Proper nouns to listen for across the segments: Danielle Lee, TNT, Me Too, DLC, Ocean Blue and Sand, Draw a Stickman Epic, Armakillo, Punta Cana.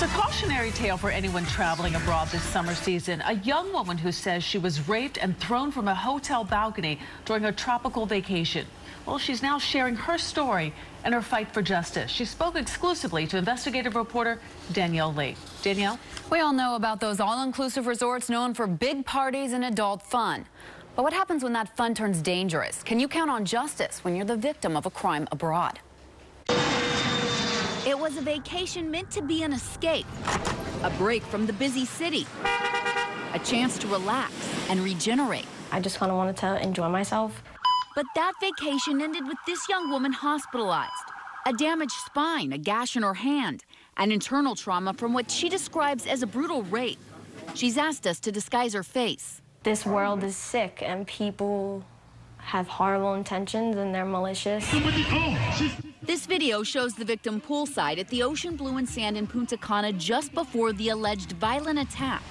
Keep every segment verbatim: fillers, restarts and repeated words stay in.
It's a cautionary tale for anyone traveling abroad this summer season. A young woman who says she was raped and thrown from a hotel balcony during a tropical vacation. Well, she's now sharing her story and her fight for justice. She spoke exclusively to investigative reporter Danielle Lee. Danielle? We all know about those all-inclusive resorts known for big parties and adult fun. But what happens when that fun turns dangerous? Can you count on justice when you're the victim of a crime abroad? It was a vacation meant to be an escape, a break from the busy city, a chance to relax and regenerate. I just kind of wanted to enjoy myself. But that vacation ended with this young woman hospitalized, a damaged spine, a gash in her hand, and internal trauma from what she describes as a brutal rape. She's asked us to disguise her face. This world is sick and people have horrible intentions and they're malicious. This video shows the victim poolside at the Ocean Blue and Sand in Punta Cana just before the alleged violent attack.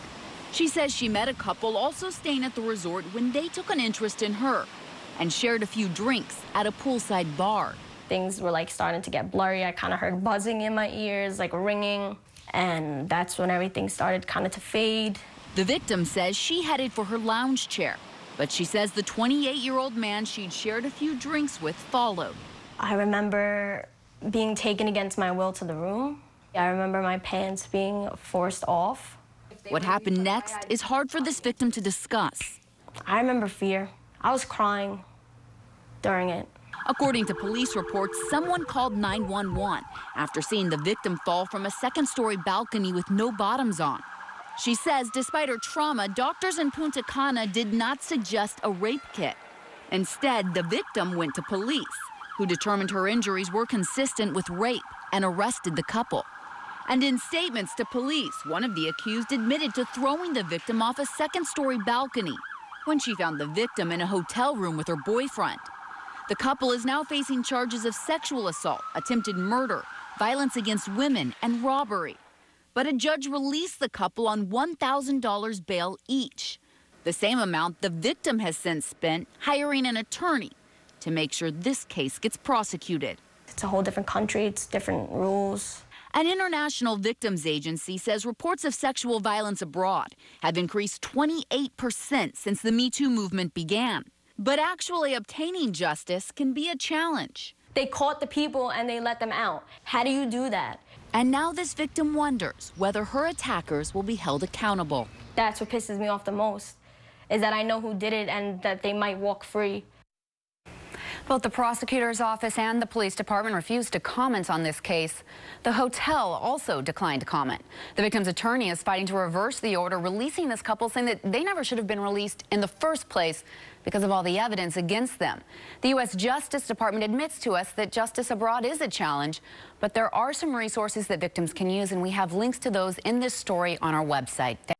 She says she met a couple also staying at the resort when they took an interest in her and shared a few drinks at a poolside bar. Things were like starting to get blurry. I kind of heard buzzing in my ears, like ringing, and that's when everything started kind of to fade. The victim says she headed for her lounge chair, but she says the twenty-eight-year-old man she'd shared a few drinks with followed. I remember being taken against my will to the room. I remember my pants being forced off. What happened next is hard for this victim to discuss. I remember fear. I was crying during it. According to police reports, someone called nine one one after seeing the victim fall from a second-story balcony with no bottoms on. She says despite her trauma, doctors in Punta Cana did not suggest a rape kit. Instead, the victim went to police, who determined her injuries were consistent with rape and arrested the couple. And in statements to police, one of the accused admitted to throwing the victim off a second-story balcony when she found the victim in a hotel room with her boyfriend. The couple is now facing charges of sexual assault, attempted murder, violence against women, and robbery. But a judge released the couple on one thousand dollars bail each, the same amount the victim has since spent hiring an attorney to make sure this case gets prosecuted. It's a whole different country, it's different rules. An international victims agency says reports of sexual violence abroad have increased twenty-eight percent since the Me Too movement began. But actually obtaining justice can be a challenge. They caught the people and they let them out. How do you do that? And now this victim wonders whether her attackers will be held accountable. That's what pisses me off the most, is that I know who did it and that they might walk free. Both the prosecutor's office and the police department refused to comment on this case. The hotel also declined to comment. The victim's attorney is fighting to reverse the order, releasing this couple, saying that they never should have been released in the first place because of all the evidence against them. The U S Justice Department admits to us that justice abroad is a challenge, but there are some resources that victims can use, and we have links to those in this story on our website.